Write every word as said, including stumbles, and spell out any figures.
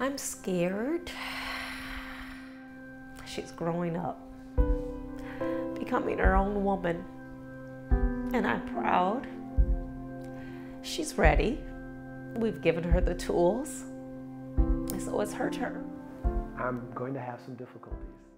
I'm scared. She's growing up, becoming her own woman, and I'm proud. She's ready. We've given her the tools, so it's her turn. I'm going to have some difficulties.